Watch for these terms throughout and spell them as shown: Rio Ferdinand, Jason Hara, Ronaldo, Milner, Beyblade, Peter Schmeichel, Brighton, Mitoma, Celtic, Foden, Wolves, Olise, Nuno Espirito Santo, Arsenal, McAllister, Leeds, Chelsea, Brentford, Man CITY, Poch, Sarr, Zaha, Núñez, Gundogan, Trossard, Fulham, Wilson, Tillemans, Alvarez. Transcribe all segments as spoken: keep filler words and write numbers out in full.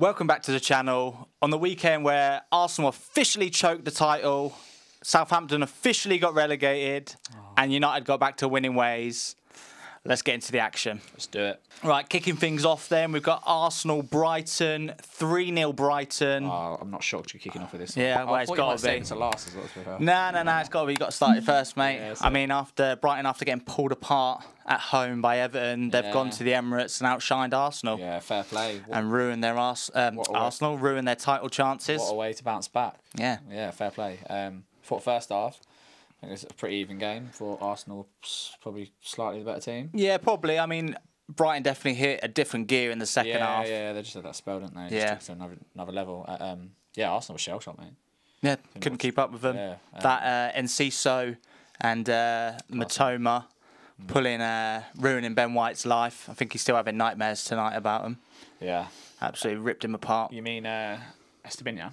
Welcome back to the channel. On the weekend where Arsenal officially choked the title, Southampton officially got relegated, oh. and United got back to winning ways. Let's get into the action. Let's do it. Right, kicking things off then. We've got Arsenal-Brighton, three nil Brighton. Oh, I'm not shocked you're kicking off with this. Yeah, well, it's got to be. It's a last as well. To be no, no, no, it's got to be. You've got to start it first, mate. Yeah, I it. mean, after Brighton, after getting pulled apart at home by Everton, they've yeah. gone to the Emirates and outshined Arsenal. Yeah, fair play. What, and ruined their ars um, Arsenal, ruined their title chances. What a way to bounce back. Yeah. Yeah, fair play. Um, for first half, I think it's a pretty even game for Arsenal, probably slightly the better team. Yeah, probably. I mean, Brighton definitely hit a different gear in the second yeah, half. Yeah, they just had that spell, didn't they? Yeah. Just took to another, another level. Uh, um, yeah, Arsenal was shell-shocked, mate. Yeah, couldn't, couldn't keep up with them. Yeah, um, that uh, Enciso and uh, Mitoma mm. pulling, uh, ruining Ben White's life. I think he's still having nightmares tonight about him. Yeah. Absolutely ripped him apart. You mean uh, Estupiñán?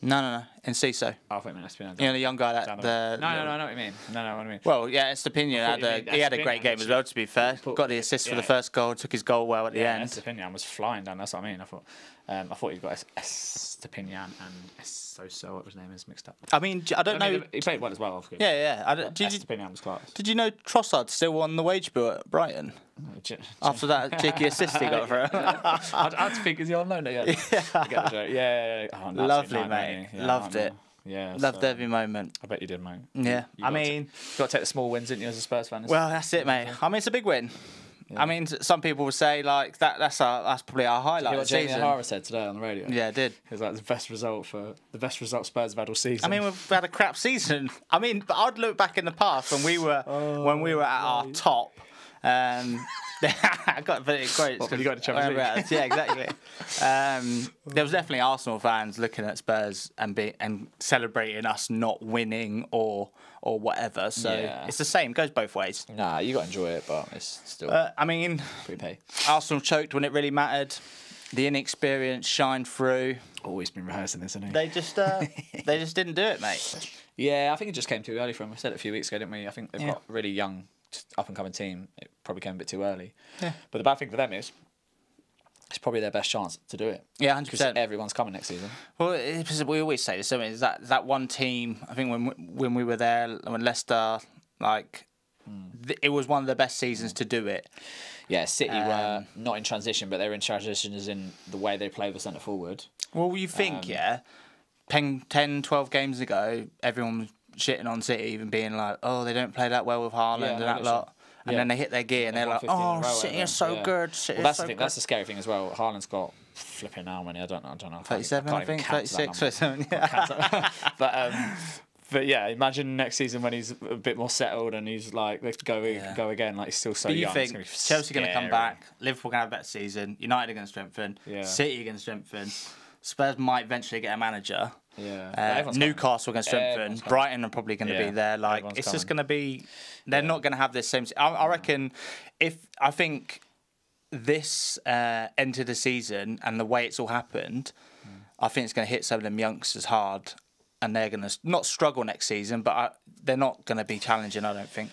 No, no, no. Enciso. Oh, wait a minute. Estupiñán. You know, the young guy that... The, no, no, no, I know what you mean. No, no, I know what I mean. Well, yeah, Estupiñán had a, he had a great game as well, to be fair. Got the assist yeah. for the first goal, took his goal well at the yeah, end. Estupiñán was flying down, that's what I mean. I thought um, I thought he'd got Estupiñán and Esoso, what his name is, mixed up. I mean, I don't I mean, know... He played well as well, obviously. Yeah, yeah. I don't, did Estupiñán you, was class. Did you know Trossard still won the wage bill at Brighton? After that cheeky assist he got for him. I'd have to think, is he on loan again? Yeah, yeah, yeah. Lovely, mate. Loved it. Yeah, loved so. every moment. I bet you did, mate. Yeah, you, you I mean, to, you got to take the small wins, didn't you, as a Spurs fan? Well, that's it, mate. I mean, it's a big win. Yeah. I mean, some people would say like that. That's our, that's probably our highlight. Did you hear what Jason Hara said today on the radio? Yeah, I did. It was like the best result for the best result Spurs have had all season. I mean, we've had a crap season. I mean, but I'd look back in the past when we were oh, when we were at right. our top. Um, I got very great. What, you got to yeah, exactly. Um, there was definitely Arsenal fans looking at Spurs and be and celebrating us not winning or or whatever. So yeah. it's the same. Goes both ways. Nah, you got to enjoy it, but it's still. Uh, I mean, pay. Arsenal choked when it really mattered. The inexperience shined through. Always been rehearsing this, isn't it? They just uh, they just didn't do it, mate. Yeah, I think it just came too early for them. We said it a few weeks ago, didn't we? I think they've yeah. got really young. Up-and-coming team, it probably came a bit too early. Yeah. But the bad thing for them is it's probably their best chance to do it. Yeah, one hundred percent. Because everyone's coming next season. Well, it's, we always say this. I mean, is that that one team, I think when when we were there, when Leicester, like, mm. th it was one of the best seasons mm. to do it. Yeah, City um, were not in transition, but they were in transition as in the way they play the centre-forward. Well, you think, um, yeah, ten, twelve games ago, everyone was shitting on City, even being like, oh, they don't play that well with Haaland yeah, and that lot. And yeah. then they hit their gear and they're like, oh, City are so yeah. good. City well, that's, so the thing. Good. That's the scary thing as well. Haaland's got flipping how many? I don't know. I don't know. thirty-seven, I, I think. thirty-six or something. Yeah. but, um, but yeah, imagine next season when he's a bit more settled and he's like, let's go, yeah. go again. Like, he's still so but young. You think gonna Chelsea going to come back, Liverpool going to have a better season, United are going to strengthen, yeah. City are going to strengthen. Spurs might eventually get a manager. Yeah, uh, Newcastle are going to strengthen. Brighton are probably going to yeah. be there. Like everyone's it's coming. just going to be. They're yeah. not going to have this same. I, I reckon. If I think this uh, end of the season and the way it's all happened, mm. I think it's going to hit some of them youngsters hard, and they're going to not struggle next season, but I, they're not going to be challenging. I don't think.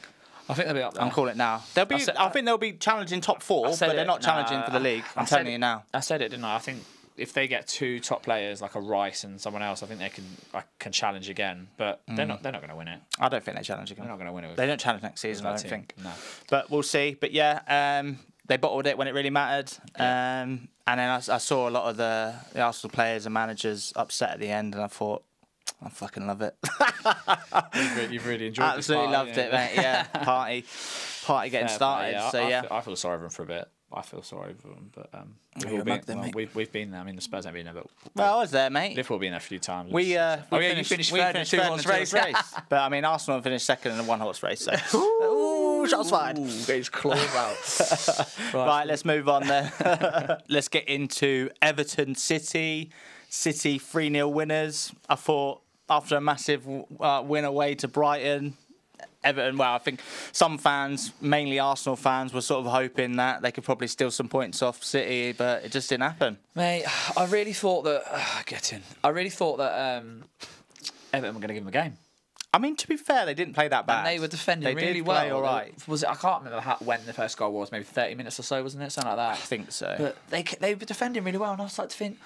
I think they'll be up there. I'm calling it now. They'll be. I, said, I think they'll be challenging top four, but they're not it, challenging no, for the league. I'm I telling it, you now. I said it, didn't I? I think. If they get two top players like a Rice and someone else, I think they can I can challenge again. But mm. they're not they're not going to win it. I don't think they challenge again. They're not going to win it. With they don't challenge next season. I don't team. think. No. But we'll see. But yeah, um, they bottled it when it really mattered. Yeah. Um, and then I, I saw a lot of the, the Arsenal players and managers upset at the end, and I thought, I fucking love it. you've, really, you've really enjoyed. Absolutely this party, loved yeah. it, mate. Yeah, party, party getting Fair started. Party, yeah. So I, yeah, I feel, I feel sorry for them for a bit. I feel sorry for them, but um, we've, been, them, well, we've, we've been there. I mean, the Spurs haven't been there, but... Well, I was there, mate. Liverpool have been there a few times. We, uh, we oh, yeah, finished, you finished we third finished in a two-horse race. race. But, I mean, Arsenal finished second in a one-horse race, so... Ooh, shots fired. Ooh, get his claws out. right, right, let's move on then. Let's get into Everton City. City three nil winners. I thought, after a massive uh, win away to Brighton... Everton, well, I think some fans, mainly Arsenal fans, were sort of hoping that they could probably steal some points off City, but it just didn't happen. Mate, I really thought that... Uh, get in. I really thought that um, Everton were going to give them a game. I mean, to be fair, they didn't play that bad. And they were defending they really well. They did play all right. Was it, I can't remember how, when the first goal was, maybe thirty minutes or so, wasn't it? Something like that. I think so. But they they were defending really well, and I was like to think,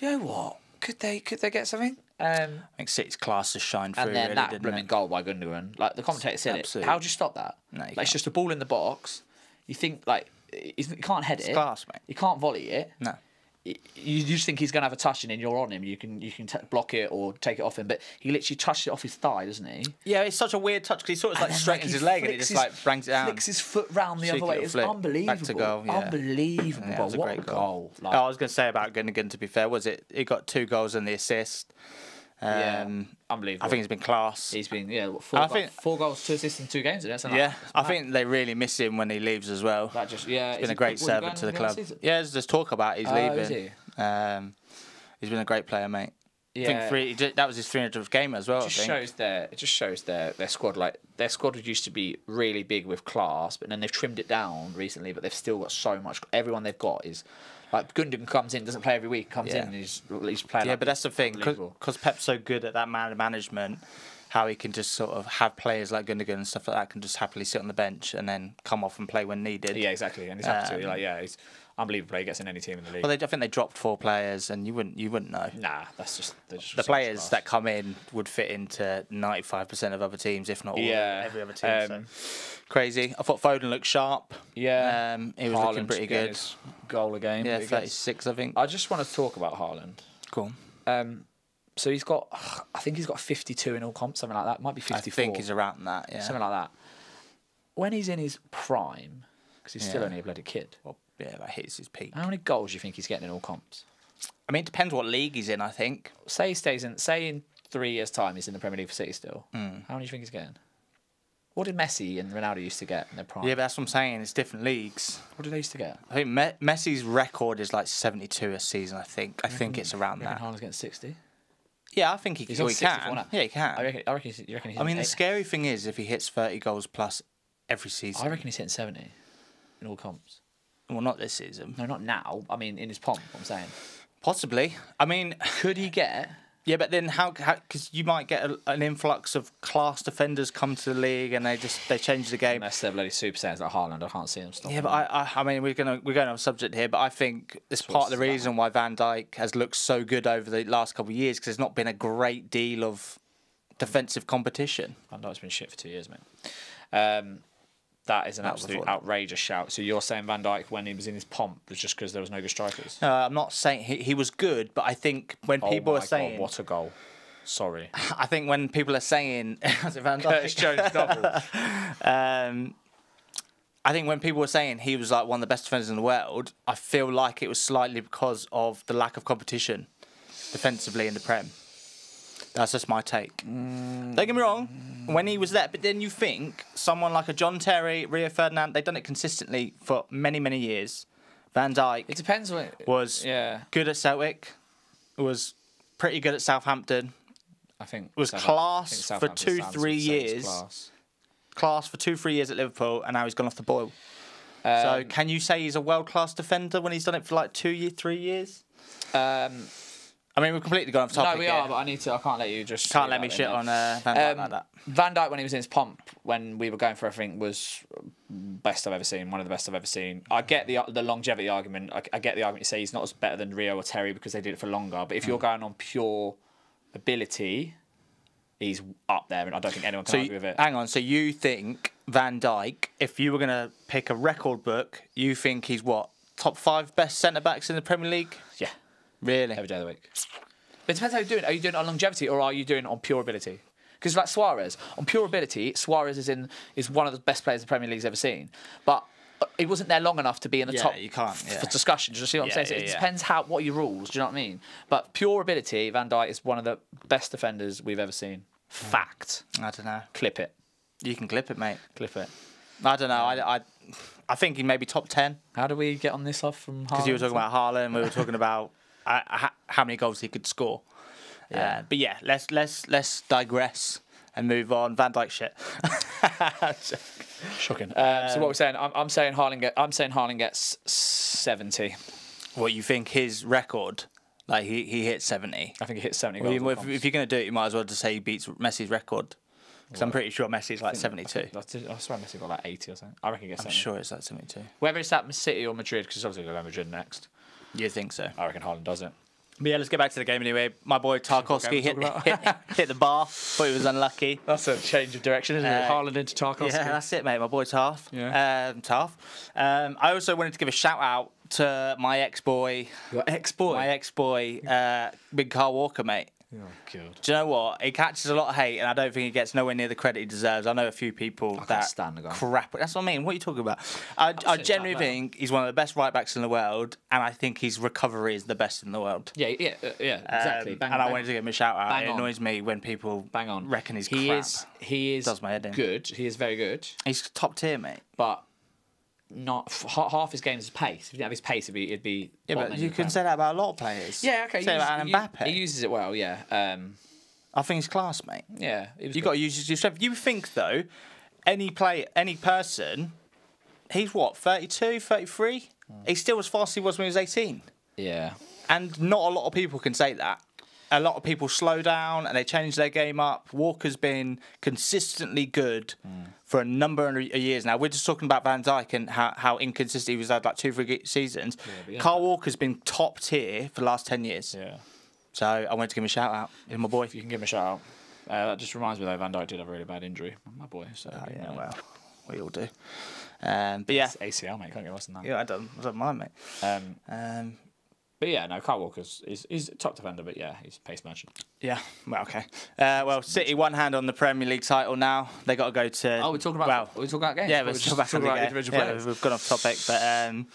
you know what? Could they could they get something? Um, I think City's class has shined through. And then really, that blooming goal by Gundogan. Like, the commentator said it. How do you stop that? No, you like, it's just a ball in the box. You think, like, you can't head it's it. class, mate. You can't volley it. No. You just think he's going to have a touch and then you're on him. You can you can t block it or take it off him, but he literally touched it off his thigh, doesn't he? Yeah, it's such a weird touch because he sort of like straightens his leg and it just like brings it down. Flicks his foot round the other way. It's unbelievable. Back to goal, yeah. Unbelievable. Yeah, what a great goal! Like, oh, I was going to say about Gundogan. To be fair, was it? He got two goals and the assist. Um, yeah, unbelievable. I think he's been class. He's been yeah, what, four, I go think, four goals, two assists in two games. Isn't it? Something yeah, like I think they really miss him when he leaves as well. That just yeah, he's been a great servant to the club. Season? Yeah, there's just talk about he's uh, leaving. He? Um, he's been a great player, mate. Yeah, I think three, just, that was his three hundredth game as well. It just I think. shows their it just shows their their squad like their squad used to be really big with class, but then they've trimmed it down recently. But they've still got so much. Everyone they've got is. Like, Gundogan comes in, doesn't play every week, comes yeah. in and he's, he's playing. Yeah, like, but that's the thing, because Pep's so good at that man management, how he can just sort of have players like Gundogan and stuff like that can just happily sit on the bench and then come off and play when needed. Yeah, exactly, and he's happy um, to. Like, yeah, he's unbelievable. He gets in any team in the league. Well, they, I think they dropped four players, and you wouldn't you wouldn't know. Nah, that's just... just the players that come in would fit into ninety-five percent of other teams, if not all, yeah. every other team. Um, so. Crazy. I thought Foden looked sharp. Yeah. Um, he was Haaland looking pretty good. Goal a game. Yeah, thirty-six, I think. I just want to talk about Haaland. Cool. Um, so he's got... Ugh, I think he's got fifty-two in all comps, something like that. Might be fifty-four. I think he's around that, yeah. Something like that. When he's in his prime, because he's yeah. still only a bloody kid... Well, yeah, that hits his peak. How many goals do you think he's getting in all comps? I mean, it depends what league he's in, I think. Say he stays in, say in three years' time he's in the Premier League for City still. Mm. How many do you think he's getting? What did Messi and Ronaldo used to get in their prime? Yeah, but that's what I'm saying. It's different leagues. What did they used to get? I think Me Messi's record is like seventy-two a season, I think. I mm-hmm. think it's around that. Haaland's getting sixty? Yeah, I think he, he's well, he can. Now. Yeah, he can. I reckon, I reckon, you reckon he's I mean, the eight. Scary thing is if he hits thirty goals plus every season. I reckon he's hitting seventy in all comps. Well, not this season. No, not now. I mean, in his pomp, I'm saying. Possibly. I mean... Could he get... Yeah, but then how... Because you might get a, an influx of class defenders come to the league and they just they change the game. Unless they're bloody super saiyans like Haaland, I can't see them stopping. Yeah, but I, I I mean, we're going we're gonna on subject here, but I think it's part of the reason why Van Dijk has looked so good over the last couple of years because there's not been a great deal of defensive competition. Van Dijk's been shit for two years, mate. Um... That is an absolute outrageous shout. So you're saying Van Dijk, when he was in his pomp, was just because there was no good strikers? No, I'm not saying he, he was good, but I think when oh people are saying... Oh, what a goal. Sorry. I think when people are saying... How's it Van Dijk? Curtis Jones double. um, I think when people were saying he was like one of the best defenders in the world, I feel like it was slightly because of the lack of competition defensively in the Prem. That's just my take. Mm. Don't get me wrong, when he was there, but then you think someone like a John Terry, Rio Ferdinand, they've done it consistently for many, many years. Van Dijk it depends what, was yeah. good at Celtic, was pretty good at Southampton. I think was South class I think for two, three years. Class. class for two, three years at Liverpool, and now he's gone off the boil. Um, so can you say he's a world-class defender when he's done it for like two, year, three years? Um... I mean, we've completely gone off topic. No, we are, here. but I need to. I can't let you just. Can't let me shit on uh, Van Dijk um, like that. Van Dijk, when he was in his pomp, when we were going for everything, was best I've ever seen. One of the best I've ever seen. I get the the longevity argument. I, I get the argument to say he's not as better than Rio or Terry because they did it for longer. But if you're going on pure ability, he's up there, and I don't think anyone can so argue you, with it. Hang on. So you think Van Dijk? If you were going to pick a record book, you think he's what top five best centre backs in the Premier League? Yeah. Really? Every day of the week. But it depends how you're doing. Are you doing it on longevity or are you doing it on pure ability? Because like Suarez, on pure ability, Suarez is in is one of the best players the Premier League's ever seen. But he wasn't there long enough to be in the yeah, top you can't, yeah. for discussion. Do you see what yeah, I'm saying? Yeah, so it yeah. depends how what are your rules, do you know what I mean? But pure ability, Van Dijk is one of the best defenders we've ever seen. Fact. I don't know. Clip it. You can clip it, mate. Clip it. I don't know. I, I, I think he may be top ten. How do we get on this off from Haaland? Because you were talking about Haaland, we were talking about... Uh, how many goals he could score, yeah. Uh, but yeah, let's let's let's digress and move on. Van Dijk shit, shocking. Um, um, so what we're saying, I'm, I'm saying Haaland get, I'm saying Haaland gets seventy. What you think his record? Like he he hit seventy. I think he hit seventy. Well, goals if, if you're gonna do it, you might as well just say he beats Messi's record. Because I'm pretty sure Messi's like seventy-two. I, think, I swear Messi got like eighty or something. I reckon he gets seventy. I'm sure it's like seventy-two. Whether it's at City or Madrid, because obviously going to Madrid next. You think so? I reckon Haaland does it. But yeah, let's get back to the game anyway. My boy Tarkovsky hit, hit, hit the bar, but he was unlucky. That's a change of direction, isn't uh, it? Haaland into Tarkovsky. Yeah, that's it, mate. My boy Tarf. Yeah. Um, Tarf. Um, I also wanted to give a shout out to my ex-boy. Your ex-boy? My ex-boy, uh, big Kyle Walker, mate. Oh, God. Do you know what? He catches a lot of hate, and I don't think he gets nowhere near the credit he deserves. I know a few people that stand the guy. crap. That's what I mean. What are you talking about? I, I genuinely think he's one of the best right backs in the world, and I think his recovery is the best in the world. Yeah, yeah, uh, yeah, exactly. Um, bang, and bang. I wanted to give him a shout out. Bang it annoys on. me when people bang on reckon he's he crap. Is, he is. Does my head in. Good. He is very good. He's top tier, mate. But. Not half his game is pace. If you didn't have his pace, it'd be. It'd be yeah, but you can say that about a lot of players. Yeah, okay. Say about Mbappe. He uses it well. Yeah. Um, I think he's class, mate. Yeah. You got to use your strength. You think though, any play, any person, he's what thirty-two, thirty-three. Mm. He's still as fast as he was when he was eighteen. Yeah. And not a lot of people can say that. A lot of people slow down and they change their game up. Walker's been consistently good mm. for a number of years now. We're just talking about Van Dijk and how, how inconsistent he was had like two, three seasons. Yeah, Kyle yeah. Walker's been top tier for the last ten years. Yeah. So I wanted to give him a shout out. He's my boy. If you can give him a shout out. Uh, that just reminds me though, Van Dijk did have a really bad injury. My boy. So oh, yeah, well, we all do. Um, but yeah. It's A C L, mate. Can't get worse than that. Yeah, I don't, I don't mind, mate. Um. um But yeah, no, Kyle Walker's is he's, he's top defender, but yeah, he's pace merchant. Yeah, well, okay. Uh, well, City one hand on the Premier League title now. They got to go to. Oh, we're talking about. Well, we're talking about games. Yeah, we're, we're talking about, about individual players. Yeah, we've gone off topic, but um,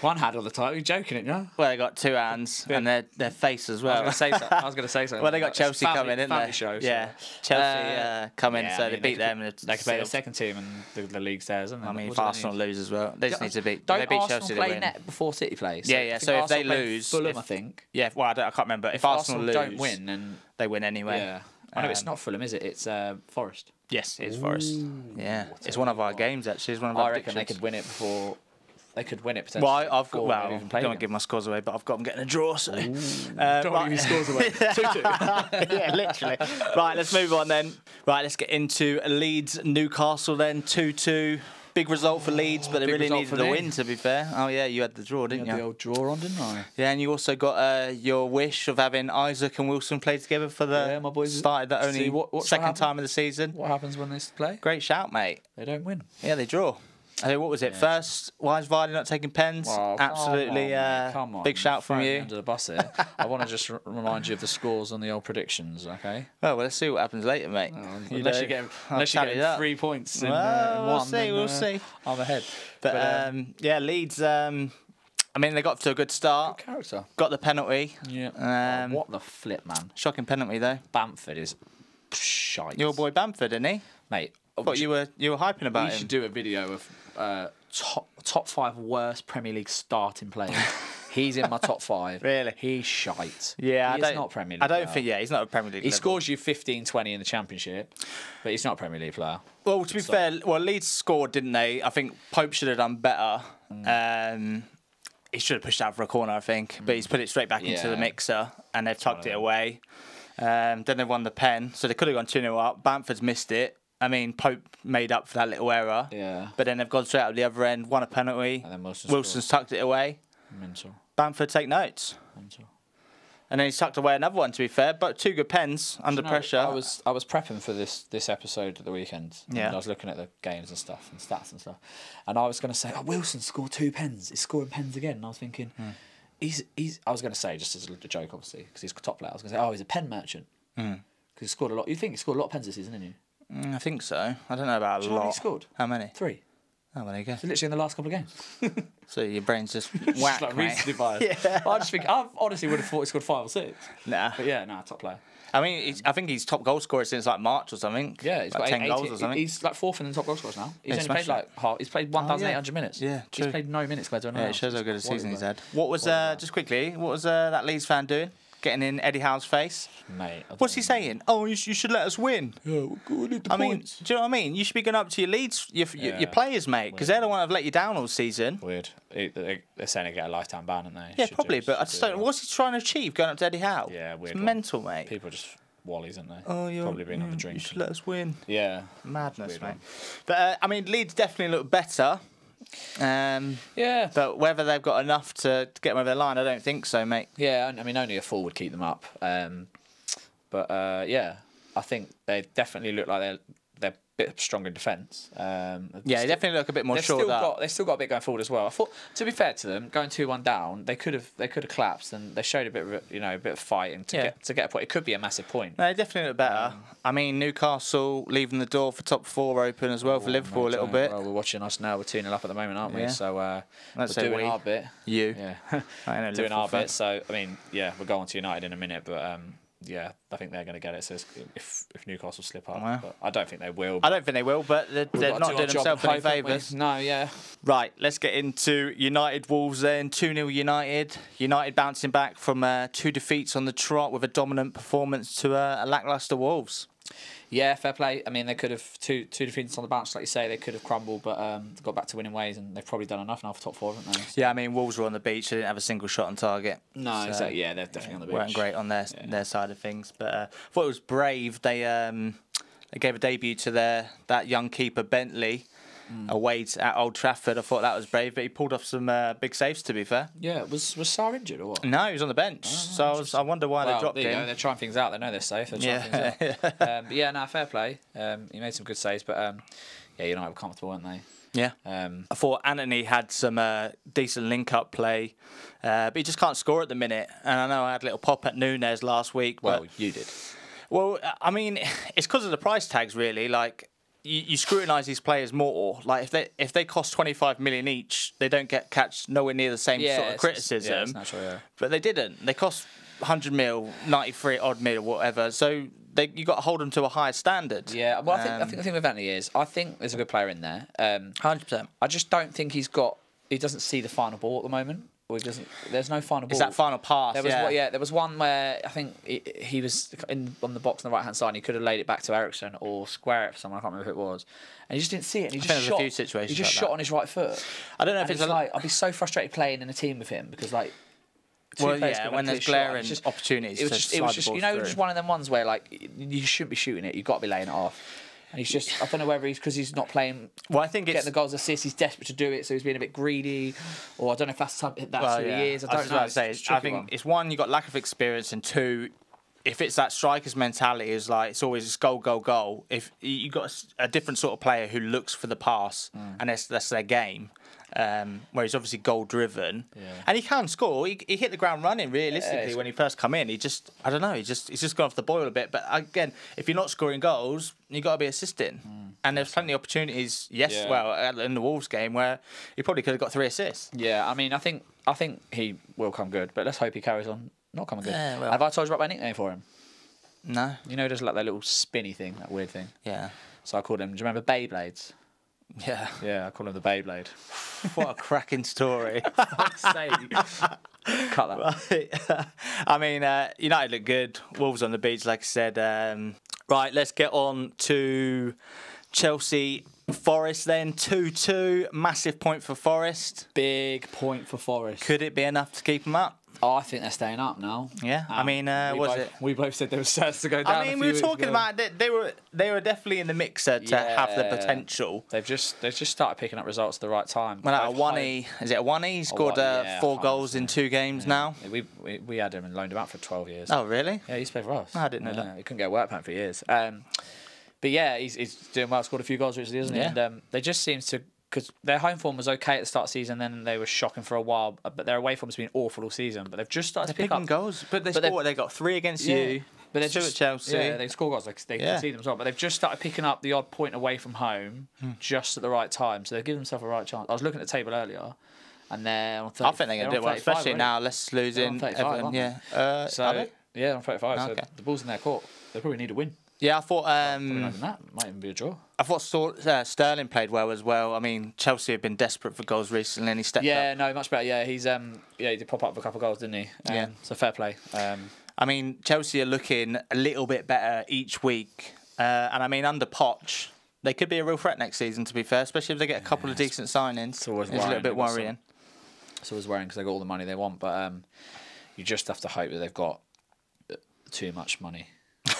one hand on the title. You're joking, it, no? Well, they got two hands yeah. and their their face as well. I was going to say so. I was going to say so. Well, they got Chelsea family, coming, didn't they? Show, so. Yeah, Chelsea uh, uh, coming, yeah, so I mean, they beat they them. Could, and they could play the second team and the, the league's theirs. I mean, if Arsenal lose as well, they just need to beat. Don't Arsenal play net before City plays? Yeah, yeah. So if they lose. Fulham, if, I think. Yeah, well, I, don't, I can't remember. If, if Arsenal, Arsenal lose, don't win, then they win anyway. Yeah. I know um, it's not Fulham, is it? It's uh, Forest. Yes, it is Forest. Ooh, yeah, it's one of our games actually. It's one of our. I reckon predictions. They could win it before. They could win it potentially. Well, I've got. Well, don't again. give my scores away, but I've got them getting a draw. So. Ooh, uh, don't right. give your scores away. two two. Yeah, literally. Right, let's move on then. Right, let's get into Leeds Newcastle then. two two. Big result for Leeds, oh, but they really needed the win, to be fair. Oh, yeah, you had the draw, didn't you? I had you? the old draw on, didn't I? Yeah, and you also got uh, your wish of having Isaac and Wilson play together for the... Yeah, my boys started the only what, second time of the season. What happens when they play? Great shout, mate. They don't win. Yeah, they draw. I mean, what was it? Yeah. First, why is Vardy not taking pens? Wow, Absolutely come on, uh, come on. Big shout from you. Under the bus here. I want to just r remind you of the scores on the old predictions, okay? Well, well let's see what happens later, mate. Oh, you unless, you get, unless you get up. three points in, well, uh, we'll one. See, then, we'll uh, see. I'm ahead. But, but um, um, yeah, Leeds, um, I mean, they got off to a good start. Good character. Got the penalty. Yeah. Um, oh, what the flip, man. Shocking penalty, though. Bamford is shite. Your boy Bamford, isn't he? Mate. But you were you were hyping about it. You should do a video of uh, top top five worst Premier League starting players. He's in my top five. Really? He's shite. Yeah, he's not Premier League. I don't player. think. Yeah, he's not a Premier League. He level. scores you fifteen, twenty in the Championship, but he's not a Premier League player. Well, to be so. fair, well Leeds scored, didn't they? I think Pope should have done better. Mm. Um, he should have pushed out for a corner, I think, mm. but he's put it straight back yeah. into the mixer, and they've tucked it away. Um, then they won the pen, so they could have gone two nil up. Bamford's missed it. I mean, Pope made up for that little error. Yeah. But then they've gone straight out the other end, won a penalty. And then Wilson's, Wilson's tucked it away. Mental. Bamford, take notes. Mental. And then he's tucked away another one, to be fair. But two good pens under you know, pressure. I was I was prepping for this this episode at the weekend. Yeah. And I was looking at the games and stuff and stats and stuff. And I was going to say, oh, Wilson scored two pens. He's scoring pens again. And I was thinking, mm. he's he's. I was going to say, just as a joke, obviously, because he's top player. I was going to say, oh, he's a pen merchant. Because mm. he scored a lot. You think he scored a lot of pens this season, didn't you? I think so. I don't know about a Do lot. How many scored? How many? Three. Oh, well, there you go. So literally in the last couple of games. So your brain's just whack, just like recently biased. Yeah. I just think I honestly would have thought he scored five or six. Nah. But yeah, nah, top player. I mean, he's, I think he's top goal scorer since like March or something. Yeah, he's like got ten goals or something. He's like fourth in the top goal scorers now. He's, he's only played like half. He's played one thousand eight hundred oh, yeah. minutes. Yeah, true. He's played no minutes compared to anyone. Yeah, else. It shows how good a season he's had. What was uh, just quickly? What was uh, that Leeds fan doing? Getting in Eddie Howe's face. Mate. What's he saying? Oh, you, sh you should let us win. Yeah, we need the I points. mean, do you know what I mean? You should be going up to your Leeds, your, your, yeah. your players, mate, because they're the one that have let you down all season. Weird. It, it, they're saying they get a lifetime ban, aren't they? Yeah, should probably, do, but I just do don't know. What's he trying to achieve going up to Eddie Howe? Yeah, weird. It's mental, mate. People just Wally's, aren't they? Oh, yeah. Probably been on the drink. You should let us win. Yeah. Madness, mate. But, uh, I mean, Leeds definitely look better. Um, yeah. But whether they've got enough to, to get them over the line, I don't think so, mate. Yeah, I mean, only a four would keep them up. Um, but, uh, yeah, I think they definitely look like they're... they're bit stronger in defence. Um, yeah, they definitely look a bit more short. They've still got a bit going forward as well. I thought, to be fair to them, going two one down, they could have they could have collapsed, and they showed a bit of, you know, a bit of fighting to yeah. get to get a point. It could be a massive point. No, they definitely look better. Um, I mean, Newcastle leaving the door for top four open as well oh, for Liverpool no, a little bit. Well, we're watching us now. We're two nil up at the moment, aren't we? Yeah. So uh, we're doing we, our bit. You, yeah, I know, doing our fun. bit. So I mean, yeah, we're going to United in a minute, but. Um, Yeah, I think they're going to get it. So if if Newcastle slip up, wow. but I don't think they will. I don't think they will, but they're, they're not doing themselves any favours. No, yeah. Right, let's get into United Wolves then. two nil United. United bouncing back from uh, two defeats on the trot with a dominant performance to uh, a lacklustre Wolves. Yeah, fair play. I mean, they could have two two defeats on the bounce, like you say. They could have crumbled, but um, they got back to winning ways, and they've probably done enough now for top four, haven't they? So. Yeah, I mean, Wolves were on the beach. They didn't have a single shot on target. No, so exactly. Yeah, they're definitely yeah, on the beach. Weren't great on their yeah. their side of things, but uh, I thought it was brave. They um, they gave a debut to their that young keeper Bentley. Mm. Away at Old Trafford. I thought that was brave, but he pulled off some uh, big saves, to be fair. Yeah, was was Sarr injured or what? No, he was on the bench. Oh, so I, was, I wonder why well, they dropped him. Go. They're trying things out. They know they're safe. They're trying yeah. things out. Um, but yeah, no, fair play. Um, he made some good saves, but um, yeah, United were comfortable, weren't they? Yeah. Um, I thought Anthony had some uh, decent link-up play, uh, but he just can't score at the minute. And I know I had a little pop at Núñez last week. Well, but, you did. Well, I mean, it's because of the price tags, really. Like. You, you scrutinise these players more. Like if they if they cost twenty five million each, they don't get catch nowhere near the same yeah, sort of criticism. Yeah, it's natural, yeah. But they didn't. They cost hundred mil, ninety three odd mil, whatever. So they you got to hold them to a higher standard. Yeah. Well, I think um, I think the thing with Anthony is I think there's a good player in there. Hundred um, percent. I just don't think he's got. He doesn't see the final ball at the moment. Or he doesn't. There's no final ball. It's that final pass. There was yeah. One, yeah. There was one where I think he, he was in on the box on the right hand side. And he could have laid it back to Ericsson or square it for someone. I can't remember who it was. And he just didn't see it. And he I just shot. A few situations he just like shot that. on his right foot. I don't know if it's, it's like I'd be so frustrated playing in a team with him because like. Well, yeah, when there's glaring just, opportunities. It was just, to it was just you know, through. just one of them ones where like you shouldn't be shooting it. You've got to be laying it off. And he's just, I don't know whether he's because he's not playing, well, I think getting it's, the goals assists, he's desperate to do it, so he's being a bit greedy, or I don't know if that's, that's well, who yeah. he is. I don't I was know. About to say, it's I think one. it's one, you've got lack of experience, and two, if it's that striker's mentality, is like it's always goal, goal, goal. If you've got a different sort of player who looks for the pass, mm. and that's, that's their game. Um, where he's obviously goal-driven, yeah. and he can score. He, he hit the ground running realistically yeah, when he first come in. He just, I don't know, he just he's just gone off the boil a bit. But again, if you're not scoring goals, you got to be assisting. Mm. And there's plenty of opportunities. Yes, yeah. well, in the Wolves game where he probably could have got three assists. Yeah, I mean, I think I think he will come good. But let's hope he carries on not coming good. Yeah, well. Have I told you about my nickname for him? No. You know, just like that little spinny thing, that weird thing. Yeah. So I called him. Do you remember Beyblades? Yeah. Yeah, I call him the Beyblade. What a cracking story. Cut that. Right. I mean, uh, United look good. Wolves on the beach, like I said. Um, right, let's get on to Chelsea Forest then. two two. Massive point for Forest. Big point for Forest. Could it be enough to keep them up? Oh, I think they're staying up now. Yeah, um, I mean, uh, was both, it? We both said there was chance to go down. I mean, we were talking ago. about they, they were they were definitely in the mixer to yeah. have the potential. They've just they've just started picking up results at the right time. Well, at a one-e, is it a one-e? He scored uh, yeah, four goals in two games yeah. now. We, we we had him and loaned him out for twelve years. Oh, really? Yeah, he used to play for us. No, I didn't know yeah, that. He couldn't get a work permit for years. Um, but yeah, he's he's doing well. Scored a few goals recently, isn't yeah. he? And um, they just seem to. Because their home form was okay at the start of the season, then they were shocking for a while. But their away form has been awful all season. But they've just started they're to pick up goals. But they but scored. They got three against yeah. you. But they're two just, at Chelsea. Yeah, they score goals. Like they yeah. can see them as well. But they've just started picking up the odd point away from home, hmm. just at the right time. So they've given themselves a right chance. I was looking at the table earlier, and they're on thirty. I think they're going to do it well, especially already. now. Let's lose they're in Everton. Yeah. Uh, so are they? yeah, on thirty-five. Oh, okay. So the ball's in their court. They probably need a win. Yeah, I thought um, not even that might even be a draw. I thought uh, Sterling played well as well. I mean, Chelsea have been desperate for goals recently, and he stepped yeah, up. Yeah, no, much better. Yeah, he's um, yeah, he did pop up for a couple of goals, didn't he? Um, yeah, so fair play. Um, I mean, Chelsea are looking a little bit better each week, uh, and I mean under Poch, they could be a real threat next season. To be fair, especially if they get a couple yeah, of decent signings, it's, always it's a little bit worrying. It's always worrying because they got all the money they want, but um, you just have to hope that they've got too much money.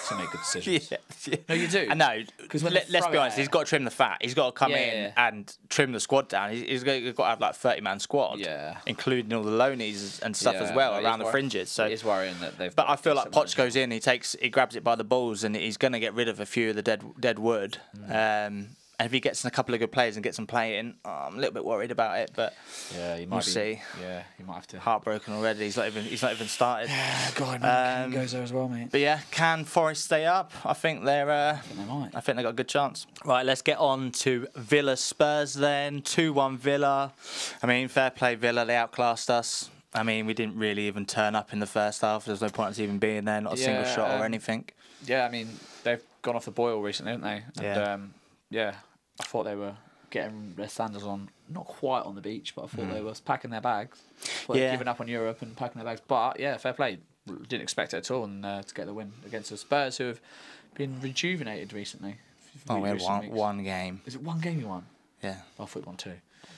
to make good decisions. yeah, yeah. No, you do. No, because let, let's be honest, out. he's got to trim the fat. He's got to come yeah, in yeah. and trim the squad down. He's, he's, got, he's got to have like thirty man squad, yeah, including all the loanies and stuff yeah, as well no, around the fringes. So it's worrying that they've. But I feel like Poch goes in, he takes, he grabs it by the balls, and he's going to get rid of a few of the dead dead wood. Mm. Um, And if he gets in a couple of good players and gets them playing, oh, I'm a little bit worried about it. But yeah, you might we'll be, see. Yeah, you might have to. Heartbroken already. He's not even. He's not even started. Yeah, God, man, um, Kane goes there as well, mate. But yeah, can Forest stay up? I think they're. Uh, I think they might. I think they got a good chance. Right, let's get on to Villa Spurs then. two one Villa. I mean, fair play Villa. They outclassed us. I mean, we didn't really even turn up in the first half. There's no point us even being there. Not a yeah, single shot um, or anything. Yeah, I mean, they've gone off the boil recently, haven't they? And, yeah. Um, Yeah, I thought they were getting their sandals on, not quite on the beach, but I thought mm. they were packing their bags. Well, yeah. Giving up on Europe and packing their bags. But, yeah, fair play. Didn't expect it at all and uh, to get the win against the Spurs, who have been rejuvenated recently. Oh, we had one, one game. Is it one game you won? Yeah. I thought you won two.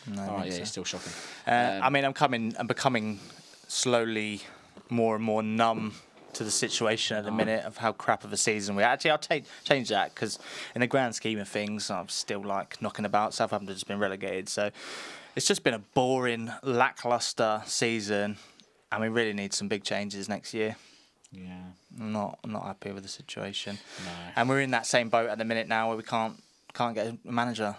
No, all right, yeah, so. It's still shocking. Uh, um, I mean, I'm, coming, I'm becoming slowly more and more numb to the situation at the minute of how crap of a season we are. Actually, I'll take, change that, because in the grand scheme of things, I'm still like knocking about. Southampton's been relegated, so it's just been a boring, lackluster season, and we really need some big changes next year. Yeah, I'm not I'm not happy with the situation, no. And we're in that same boat at the minute now where we can't can't get a manager.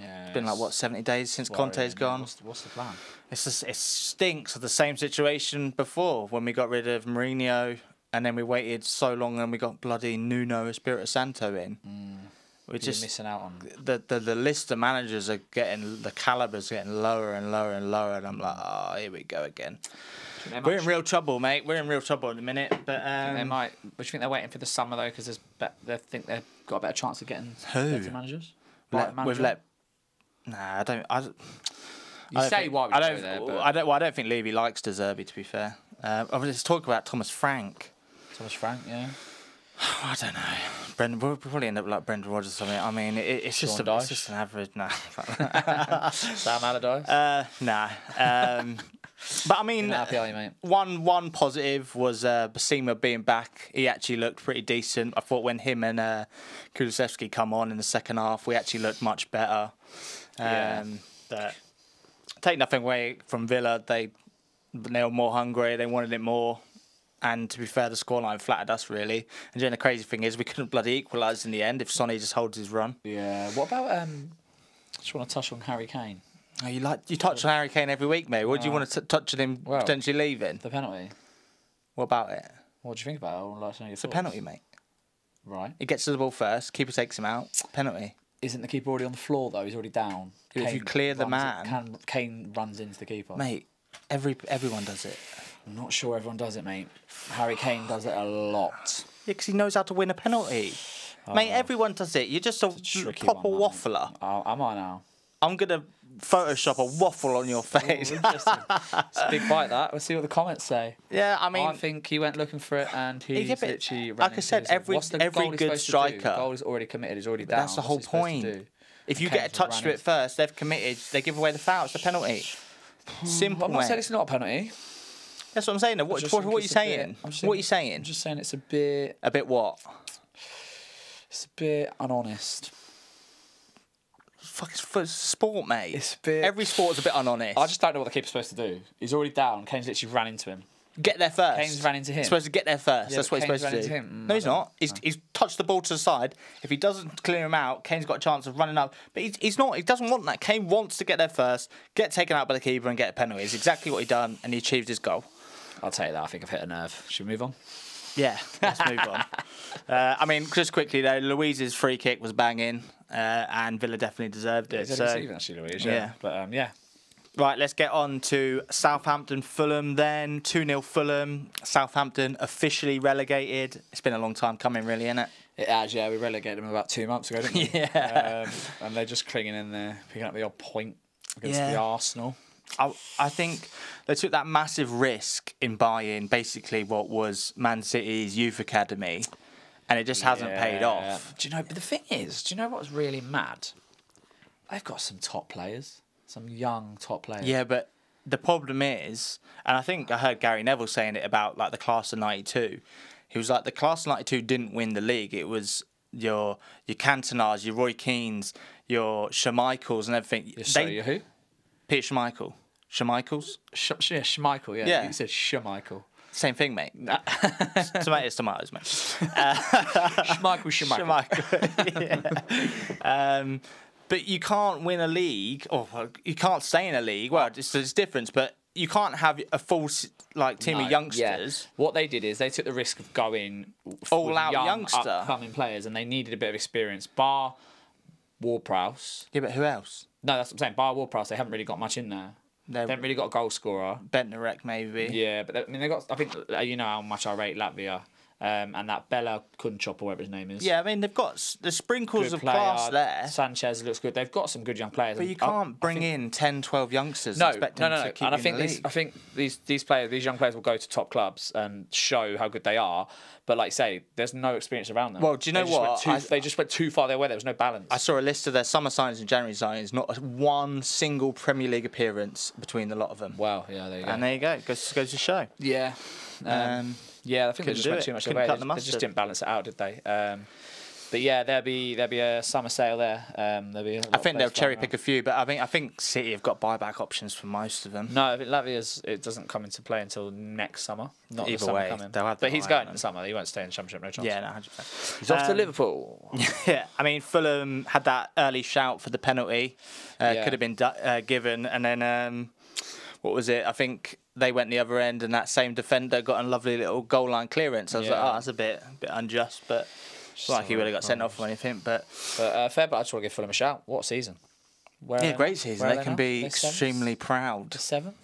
Yeah, it's been like, what, seventy days since Conte's gone? What's the, what's the plan? It's just, it stinks of the same situation before when we got rid of Mourinho and then we waited so long and we got bloody Nuno Espirito Santo in. Mm. We're just missing out on the, the the list of managers are getting, the caliber's getting lower and lower and lower, and I'm like, oh, here we go again. We're in real trouble, mate. We're in real trouble at the minute. But um, they might. But you think they're waiting for the summer though, because they think they've got a better chance of getting who? better managers. Let, manager? We've let. Nah, I don't. I, you I say think, why we I don't. There, but I don't. Well, I don't think Levy likes De Zerbi, to be fair. Uh, I was just talking about Thomas Frank. Thomas Frank, yeah. I don't know. Brendan, we'll probably end up like Brendan Rodgers or something. I mean, it, it's Sean just a, it's just an average. Nah. Sam Allardyce. Uh, nah. Um, but I mean, happy, are you, mate? one one positive was uh, Basima being back. He actually looked pretty decent. I thought when him and uh, Kulusevski come on in the second half, we actually looked much better. Um, yeah. Take nothing away from Villa. They they were more hungry. They wanted it more. And to be fair, the scoreline flattered us, really. And then the crazy thing is we couldn't bloody equalise in the end if Sonny just holds his run. Yeah. What about... Um, I just want to touch on Harry Kane. Oh, you like you touch on Harry Kane every week, mate. What uh, do you want to t touch on him well, potentially leaving? The penalty. What about it? What do you think about it? I would like to know your it's thoughts. A penalty, mate. Right. He gets to the ball first. Keeper takes him out. Penalty. Isn't the keeper already on the floor, though? He's already down. Kane if you clear the man... Can, Kane runs into the keeper. Mate, every everyone does it. I'm not sure everyone does it, mate. Harry Kane does it a lot. Yeah, because he knows how to win a penalty. Oh, mate, everyone does it. You're just a, a proper one, waffler. Oh, am I now? I'm going to Photoshop a waffle on your face. Ooh, it's a big bite, that. We'll see what the comments say. Yeah, I mean... I think he went looking for it and he's yeah, literally... Like I said, every, every good striker... The goal is already committed. It's already down. That's the whole point. If and you Kane's get a touch to it first, they've committed. They give away the foul. It's a penalty. Simple. I'm not saying it's not a penalty. That's what I'm saying. What, what, what are you saying? Bit, saying? What are you saying? I'm just saying it's a bit... A bit what? It's a bit unhonest. Fuck, it's for sport, mate. It's a bit... Every sport's a bit unhonest. I just don't know what the keeper's supposed to do. He's already down. Kane's literally ran into him. Get there first. Kane's ran into him. He's supposed to get there first. Yeah, that's what Kane's he's supposed to do. Mm, no, he's not. He's, no. he's touched the ball to the side. If he doesn't clear him out, Kane's got a chance of running up. But he's, he's not. He doesn't want that. Kane wants to get there first, get taken out by the keeper and get a penalty. It's exactly what he done, and he achieved his goal. I'll tell you that. I think I've hit a nerve. Should we move on? Yeah, let's move on. Uh, I mean, just quickly, though, Louise's free kick was banging, uh, and Villa definitely deserved it. Yeah, so, actually, Louise, yeah. yeah. But, um, yeah. Right, let's get on to Southampton-Fulham then. two nil Fulham. Southampton officially relegated. It's been a long time coming, really, isn't it? It has, yeah. We relegated them about two months ago, didn't we? Yeah. Um, and they're just clinging in there, picking up the odd point against yeah. the Arsenal. I, I think they took that massive risk in buying basically what was Man City's youth academy, and it just hasn't yeah. paid off. Do you know? But the thing is, do you know what's really mad? They've got some top players, some young top players. Yeah, but the problem is, and I think I heard Gary Neville saying it about like the class of ninety-two. He was like, the class ninety-two didn't win the league. It was your your Cantonars, your Roy Keanes, your Schmeichels and everything. Yes, they, so you who? Peter Schmeichel. Schmeichels? Sh yeah, Schmeichel, yeah. yeah. You said Schmeichel. Same thing, mate. Nah. Tomatoes, tomatoes, mate. Uh, Schmeichel, Schmeichel. Schmeichel. yeah. Um, but you can't win a league, or you can't stay in a league. Well, it's, there's a difference, but you can't have a full like team no, of youngsters. Yeah. What they did is they took the risk of going all out young, youngster upcoming players, and they needed a bit of experience. Bar Ward-Prowse. Yeah, but who else? No, that's what I'm saying. Bar Ward-Prowse, they haven't really got much in there. They haven't really got a goal scorer. Bentarek maybe. Yeah, but they, I mean they got. I think you know how much I rate Latvia, um, and that Bella Kunchop or whatever his name is. Yeah, I mean they've got the sprinkles good of player, class there. Sanchez looks good. They've got some good young players. But you can't I, bring I think, in ten, twelve youngsters. No, and expect no, no, no. To keep and I think the these, I think these these players, these young players, will go to top clubs and show how good they are. But like you say, there's no experience around them. Well, do you know they what? Too, I, they just went too far their way. There was no balance. I saw a list of their summer signings and January signings. Not one single Premier League appearance between the lot of them. Wow, yeah, there you go. And there you go. Goes, goes to show. Yeah. Um, um, yeah, I think they just went it. too much away. They, the they just didn't balance it out, did they? Um, but yeah, there'll be there'll be a summer sale there. Um, there'll be. I think they'll cherry pick around. a few, but I think I think City have got buyback options for most of them. No, but Latvia's it doesn't come into play until next summer. Not either the summer way. Coming. They'll have but he's going in the summer. He won't stay in the Championship, no chance. Yeah, no, one hundred percent. He's um, off to Liverpool. Yeah, I mean Fulham had that early shout for the penalty. Uh, yeah. Could have been uh, given, and then um, what was it? I think they went the other end, and that same defender got a lovely little goal line clearance. I was yeah. like, oh, that's a bit a bit unjust, but. It's like he would have got sent off or anything, but... but uh, fair, but I just want to give Fulham a shout. What a season. Where yeah, great season. They, they can be extremely proud. The seventh?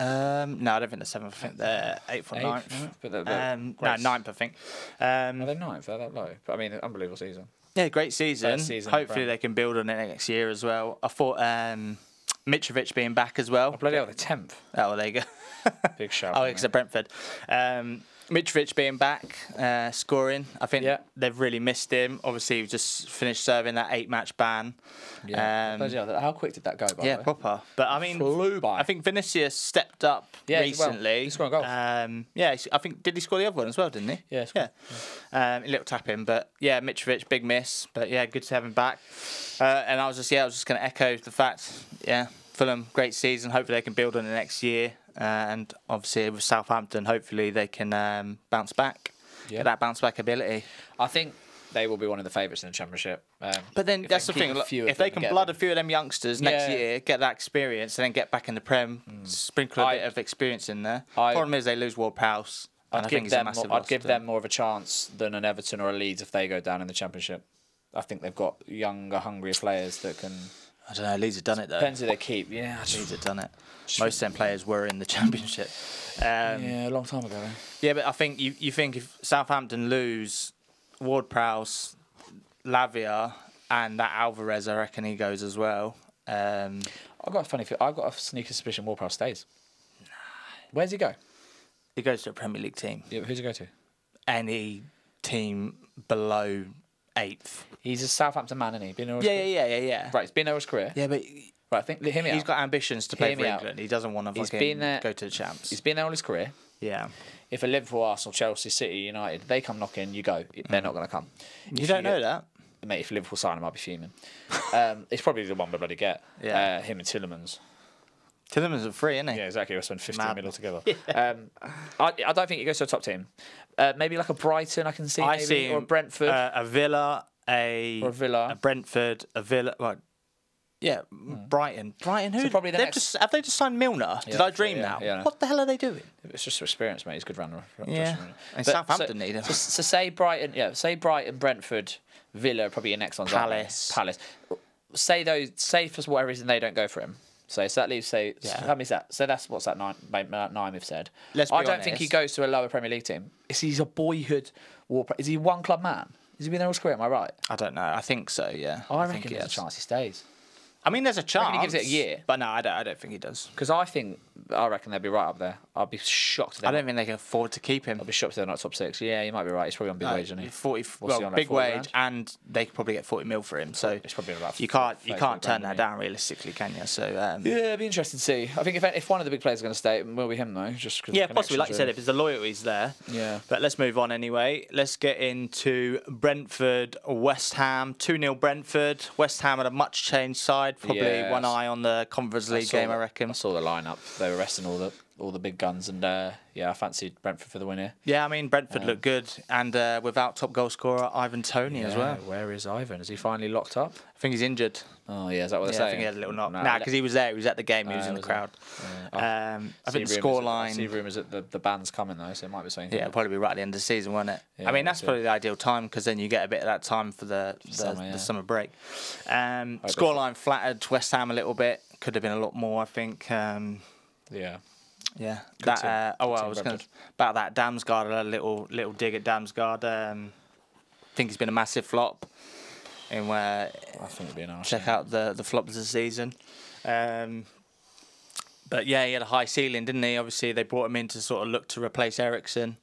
Um, no, I don't think the seventh. I think they're eighth or ninth. But they're, they're um, no, ninth, I think. Um, Are they ninth? They're that low. But, I mean, unbelievable season. Yeah, great season. season Hopefully they can build on it next year as well. I thought um, Mitrovic being back as well. Oh, bloody hell, the tenth. Oh, well, there you go. Big shout. Oh, except Brentford. Um... Mitrovic being back, uh, scoring. I think yeah. they've really missed him. Obviously, we've just finished serving that eight-match ban. Yeah. Um, How quick did that go, by Yeah, the way? proper. But, I mean, Flew by. I think Vinicius stepped up yeah, recently. He, he scored a goal. Um, yeah, I think, did he score the other one as well, didn't he? Yeah. He yeah. yeah. Um, a little tap in, but, yeah, Mitrovic, big miss. But, yeah, good to have him back. Uh, and I was just, yeah, I was just going to echo the fact, yeah, Fulham, great season. Hopefully they can build on it next year. Uh, and obviously with Southampton, hopefully they can um, bounce back. Yeah, get that bounce back ability. I think they will be one of the favourites in the Championship. Um, but then that's the thing. If they can blood a few of them youngsters yeah. next year, get that experience, and then get back in the Prem, mm. sprinkle a I, bit of experience in there. I, Problem is they lose Ward-Prowse. I'd, give, I think them more, I'd give them more of a chance than an Everton or a Leeds if they go down in the Championship. I think they've got younger, hungrier players that can. I don't know, Leeds have done it though. Depends who they keep, yeah. Leeds have done it. Most of them players were in the Championship. Um, yeah, a long time ago. Yeah, but I think you, you think if Southampton lose Ward-Prowse, Lavia and that Alvarez, I reckon he goes as well. Um, I've got a funny feel. I've got a sneaky suspicion Ward-Prowse stays. Nah. Where does he go? He goes to a Premier League team. Yeah, but who's he go to? Any team below... eighth. He's a Southampton man, isn't he? Been yeah, yeah, yeah, yeah, yeah. Right, he's been there his career. Yeah, but... Right, I think... Hear me he's out. got ambitions to hear play for England. Out. He doesn't want to fucking been there, go to the champs. He's been there all his career. Yeah. If a Liverpool, Arsenal, Chelsea, City, United, they come knocking, you go. Mm. They're not going to come. You if don't you know get, that? Mate, if Liverpool sign him, I'll be fuming. um, it's probably the one we'll bloody get. Yeah. Uh, him and Tillemans. Tillemans are free, isn't he? Yeah, exactly. We'll spend fifteen million together. Yeah. Um, I, I don't think he goes to a top team. Uh, maybe like a Brighton, I can see. I maybe, see or a Brentford, uh, a Villa, a, or a Villa, a Brentford, a Villa. Well, yeah, mm. Brighton, Brighton. Who? So probably the next... just, have they just signed Milner? Yeah, Did I dream yeah, now? Yeah, what the hell are they doing? It's just experience, mate. He's good runner. Yeah, and Southampton so, need him. So, so say Brighton, yeah, say Brighton, Brentford, Villa, probably your next one's Palace, Palace. Say those. Say for whatever reason they don't go for him. So, so that leaves, say, yeah. how many is that? So that's, what's that, nine, nine we've said. Let's be I don't honest. think he goes to a lower Premier League team. Is he a boyhood war? Is he one club man? Has he been there all career? Am I right? I don't know. I think so, yeah. I, I reckon think there's is. a chance he stays. I mean, there's a chance. I mean, he gives it a year. But no, I don't, I don't think he does. Because I think I reckon they'd be right up there. I'd be shocked. I don't think they can afford to keep him. I'd be shocked if they're not top six. Yeah, you might be right. He's probably on big wage, isn't he? Forty, well, big wage, and they could probably get forty mil for him. So it's probably about you can't you can't turn that down realistically, can you? So um, yeah, it'd be interesting to see. I think if if one of the big players is going to stay, it will be him though. Just yeah, possibly. Like you said, if the loyalty's there. Yeah. But let's move on anyway. Let's get into Brentford, West Ham, two nil Brentford. West Ham had a much changed side. Probably yeah, one eye on the Conference League game, I reckon. I saw the lineup. They were resting all the all the big guns, and uh, yeah, I fancied Brentford for the win here. Yeah, I mean Brentford um, looked good, and uh, without top goal scorer Ivan Toney yeah, as well. Where is Ivan? Is he finally locked up? I think he's injured. Oh yeah, is that what they're yeah, saying? I think he had a little knock. No, nah, because he was there. He was at the game. He was uh, in the crowd. Yeah. Um, I think the scoreline. I see rumours that the the ban's coming though, so it might be saying. Yeah, it'll probably be right at the end of the season, won't it? Yeah, I mean that's probably the ideal time because then you get a bit of that time for the the summer, yeah. the summer break. Um, scoreline flattered West Ham a little bit. Could have been a lot more, I think. Um, yeah. Yeah. Good that. Uh, oh, well, I was going to about that Damsgaard. A little little dig at Damsgaard. Um, I think he's been a massive flop. And where I think it'd be an arse. Check out the the flops of the season. Um, but yeah, he had a high ceiling, didn't he? Obviously, they brought him in to sort of look to replace Eriksson,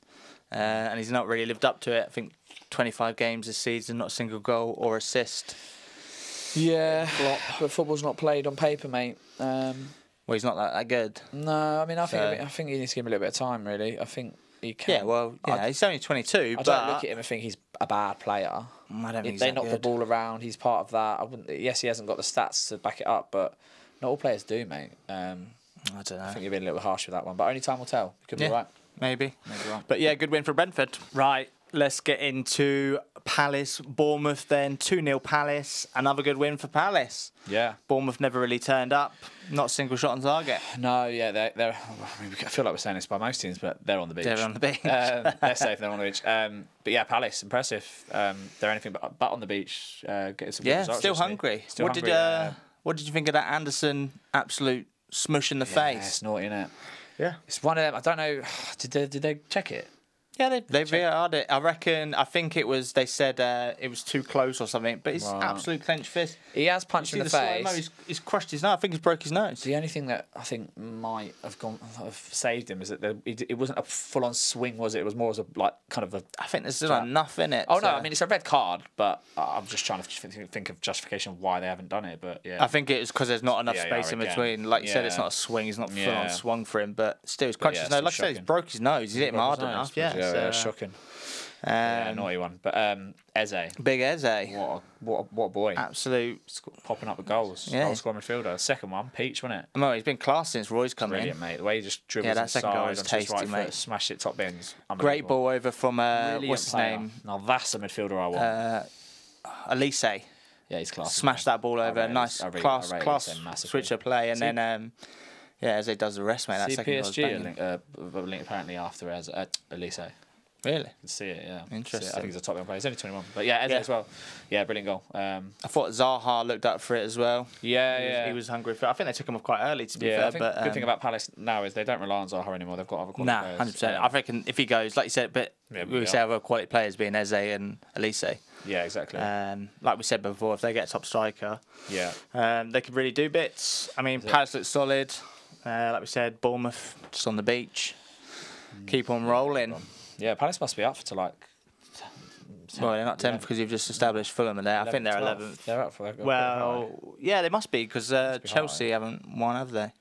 uh, and he's not really lived up to it. I think twenty-five games this season, not a single goal or assist. Yeah, flop. But football's not played on paper, mate. Um, Well, he's not that, that good. No, I mean, I think so. I think he needs to give him a little bit of time, really. I think he can. Yeah, well, yeah, I, he's only twenty-two. I but don't look at him and think he's a bad player. I don't think they knock the ball around. He's part of that. I wouldn't. Yes, he hasn't got the stats to back it up, but not all players do, mate. Um, I don't know. I think you're being a little harsh with that one, but only time will tell. It could yeah, be right. Maybe. Maybe right. But yeah, good win for Brentford. Right. Let's get into Palace, Bournemouth then. two nil Palace. Another good win for Palace. Yeah. Bournemouth never really turned up. Not a single shot on target. No, yeah. They're, they're, I mean, I feel like we're saying this by most teams, but they're on the beach. They're on the beach. um, they're safe, they're on the beach. Um, but yeah, Palace, impressive. Um, they're anything but, but on the beach. Uh, getting some good yeah, results, still hungry. Still what, hungry did, uh, uh, what did you think of that Anderson absolute smush in the yeah, face? It's naughty, innit? Yeah. It's one of them. I don't know. Did they, did they check it? Yeah, they they V A R'd it. I reckon. I think it was. They said uh, it was too close or something. But it's right. absolute clenched fist. He has punched you in the, the face. Slow-mo, he's, he's crushed his nose. I think he's broke his nose. The only thing that I think might have gone have saved him is that there, it, it wasn't a full-on swing, was it? It was more as a like kind of a. I think there's like enough in it. Oh so. no, I mean it's a red card, but I'm just trying to think of justification of why they haven't done it. But yeah, I think it's because there's not enough yeah, space in again. between. Like you yeah. said, it's not a swing. He's not full-on yeah. swung for him, but still, he's crushed yeah, his nose. Like shocking. I said, he's broke his nose. He's hit him hard enough. Yeah. Yeah, so, yeah, shocking. Um, yeah, naughty one. But um, Eze. Big Eze. What a, what a, what a boy. Absolute. Popping up with goals. Yeah. Goal scoring midfielder. Second one, Peach, wasn't it? No, he's been class since Roy's come Brilliant, in. Brilliant, mate. The way he just dribbles yeah, that second goal was tasty, right mate. Foot, smash it top bins. Great ball over from, uh, what's his player. name? Now that's a midfielder I want. Uh, Olise. Yeah, he's class. Smash that ball over. Rate, nice rate, class, class switcher play. And See? then... Um, Yeah, Eze does the rest, mate. That see second P S G link, uh, link apparently after Eze, uh, Olise. Really? I can see it, yeah. Interesting. It. I think he's a top young player. He's only twenty-one. But yeah, Eze yeah. as well. Yeah, brilliant goal. Um, I thought Zaha looked up for it as well. Yeah, he was, yeah. He was hungry for it. I think they took him off quite early, to be yeah, fair. I think but, um, good thing about Palace now is they don't rely on Zaha anymore. They've got other quality nah, players. Nah, one hundred percent. Yeah. I reckon if he goes, like you said, but yeah, we would say other quality players being Eze and Olise. Yeah, exactly. Um, like we said before, if they get a top striker, yeah, um, they could really do bits. I mean, Palace looks solid. Uh, like we said, Bournemouth just on the beach. Mm. Keep on rolling. Yeah, Palace must be up for to like. ten, well, they're not tenth yeah. because you've just established Fulham are there. eleven, I think they're eleventh. They're up for that. Well, yeah, they must be because uh, Chelsea hard, haven't won, have they?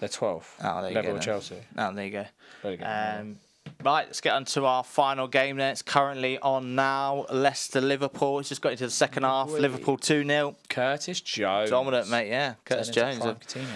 They're twelfth. Oh, there you Level go. Chelsea. Oh, there you go. Very good. Um, Right, let's get on to our final game then. It's currently on now. Leicester-Liverpool. It's just got into the second half. Wait. Liverpool two nil. Curtis Jones. Dominant, mate, yeah. Curtis Jones.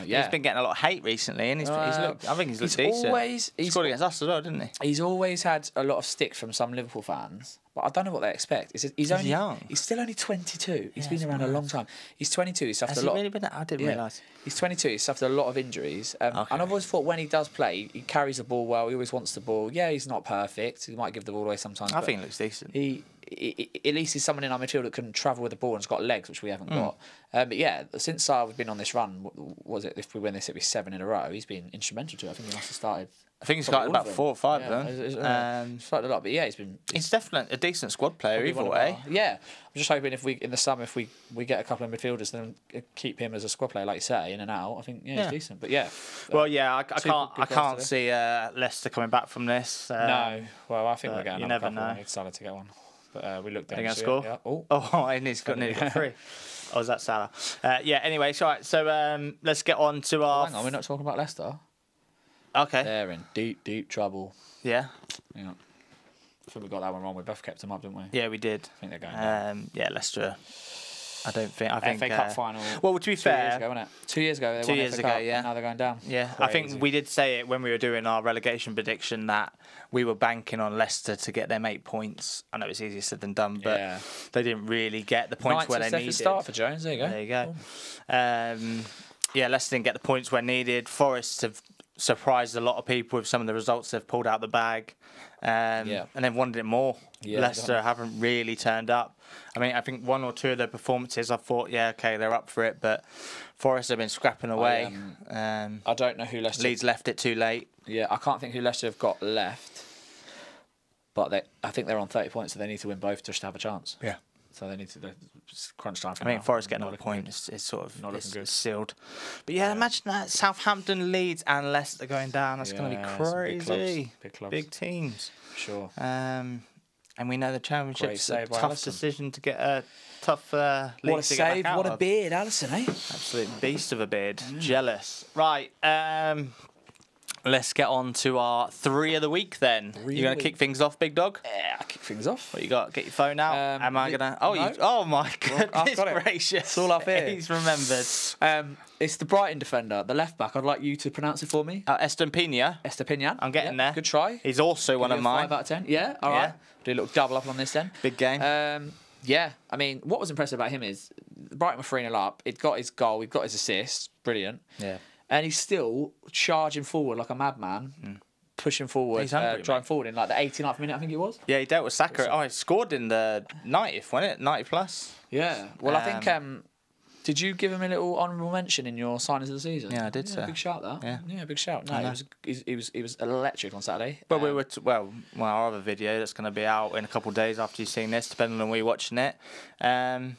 Yeah. He's been getting a lot of hate recently, and he's, uh, he's looked, I think he's looked he's decent. Always, he's scored against us as well, didn't he? He's always had a lot of stick from some Liverpool fans. I don't know what they expect. He's, he's only he's young. He's still only twenty-two. He's yeah, been around nice. a long time. He's twenty-two. He's suffered Has a lot. Has he really been? That? I didn't yeah. realise. He's twenty-two. He's suffered a lot of injuries. Um, okay. And I've always thought when he does play, he carries the ball well. He always wants the ball. Yeah, he's not perfect. He might give the ball away sometimes. I think he looks decent. He, he, he at least he's someone in our midfield that can travel with the ball and has got legs, which we haven't mm. got. shot. Uh, but yeah, since Sarr we've been on this run, what was it, if we win this, it'd be seven in a row. He's been instrumental to it. I think he must have started. I think he's started about four or five, yeah, then. It's, it's, uh, um, started a lot, but yeah, he's been. He's, he's definitely a decent squad player, either way. Yeah, I'm just hoping if we in the summer, if we we get a couple of midfielders, then keep him as a squad player, like you say, in and out. I think yeah, yeah. he's decent, but yeah. Well, uh, yeah, I, I can't I can't see uh, Leicester coming back from this. Uh, no, well, I think we're getting. You never know. We decided to get one, but uh, we looked. Are they going to score? Yeah. Oh, oh, and he's got nearly got three. Oh, is that Salah? Uh, yeah. Anyway, so, right, so um, let's get on to our. Oh, hang on, we're not talking about Leicester. Okay. They're in deep, deep trouble. Yeah. Yeah. I think we got that one wrong. We both kept them up, didn't we? Yeah, we did. I think they're going. Um, yeah, Leicester. I don't think. I think F A Cup uh, final. Well, to be two fair, years ago, wasn't it? two years ago, they two won years F A ago, Cup, yeah. And now they're going down. Yeah, crazy. I think we did say it when we were doing our relegation prediction that we were banking on Leicester to get them eight points. I know it's easier said than done, but yeah. they didn't really get the points Ninth where they needed. Start for Jones. There you go. There you go. Oh. Um, yeah, Leicester didn't get the points where needed. Forest have surprised a lot of people with some of the results they've pulled out the bag. Um, yeah. And they've wanted it more. Yeah, Leicester haven't really turned up. I mean, I think one or two of their performances, I thought, yeah, okay, they're up for it. But Forest have been scrapping away. I, um, um, I don't know who Leicester... Leeds left it too late. Yeah, I can't think who Leicester have got left. But they, I think they're on thirty points, so they need to win both just to have a chance. Yeah. So they need to crunch time. I mean, Forest getting another point is, is sort of not looking good. Sealed. But yeah, yeah, imagine that. Southampton, Leeds and Leicester going down. That's yeah, going to be crazy. Big clubs. Big clubs. Big teams. Sure. Um, and we know the Championship's a tough Alison. decision to get a tough uh, league what a to save, get back out What a of. beard, Alison, eh? Absolute beast of a beard. Mm. Jealous. Right. Um, let's get on to our three of the week then. Three You're going to kick things off, big dog? Yeah, I'll kick things off. What you got? Get your phone out. Um, Am I going to... Oh, no. you... oh my goodness I've got it. gracious. It's all up here. He's remembered. Um, it's the Brighton defender, the left-back. I'd like you to pronounce it for me. Uh, Estupiñán. Estupiñán. I'm getting yeah, there. Good try. He's also Give one of mine. five out of ten. Yeah, all yeah. right. Do a little double up on this then. Big game. Um, yeah, I mean, what was impressive about him is Brighton were three nil up. He'd got his goal. He'd got his assist. Brilliant. Yeah. And he's still charging forward like a madman, mm. pushing forward, he's hungry, uh, driving forward in like the eighty-ninth minute, I think it was. Yeah, he dealt with Saka. Oh, he scored in the ninetieth, wasn't it? ninety plus. Yeah. Well, um, I think. Um, did you give him a little honourable mention in your signings of the season? Yeah, I did. Yeah, so. Big shout, that. Yeah, yeah big shout. No, he was, he was he was electric on Saturday. But um, we were t well, well, our other video that's going to be out in a couple of days after you've seen this, depending on when you're watching it. Um,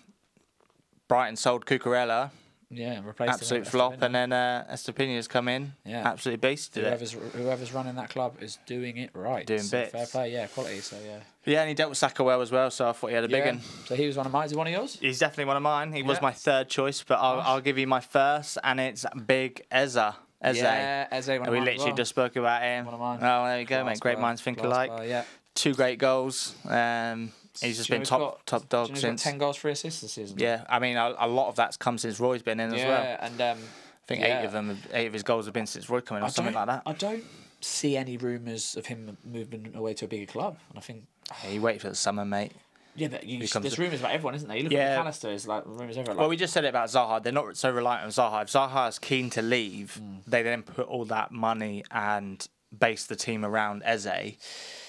Brighton sold Cucurella. Yeah, and replaced absolute him flop, and then uh, Estupiñán's come in. Yeah, absolutely beasted whoever's, it. Whoever's running that club is doing it right. Doing so bits. Fair play, yeah, quality. So yeah. Yeah, and he dealt with Saka well as well, so I thought he had a yeah. big one. So he was one of mine. Is he one of yours? He's definitely one of mine. He yeah. was my third choice, but I'll, I'll give you my first, and it's big Eze. Eze. Yeah, Eze. One of we mine literally well. just spoke about him. One of mine. Oh, there you go, Glass mate. Great bar, minds think alike. Bar, yeah. Two great goals. Um, He's just been top got, top dog since. He's got ten goals, three assists this season. Yeah, I mean, a, a lot of that's come since Roy's been in as yeah, well. Yeah, and um, I think yeah. eight of them, eight of his goals have been since Roy coming in, or something like that. I don't see any rumours of him moving away to a bigger club, and I think yeah, you wait for the summer, mate. Yeah, but you, there's rumours about everyone, isn't there? You look yeah. at McAllister, it's like rumours everywhere. Like, well, we just said it about Zaha. They're not so reliant on Zaha. If Zaha's keen to leave, mm. they then put all that money and base the team around Eze,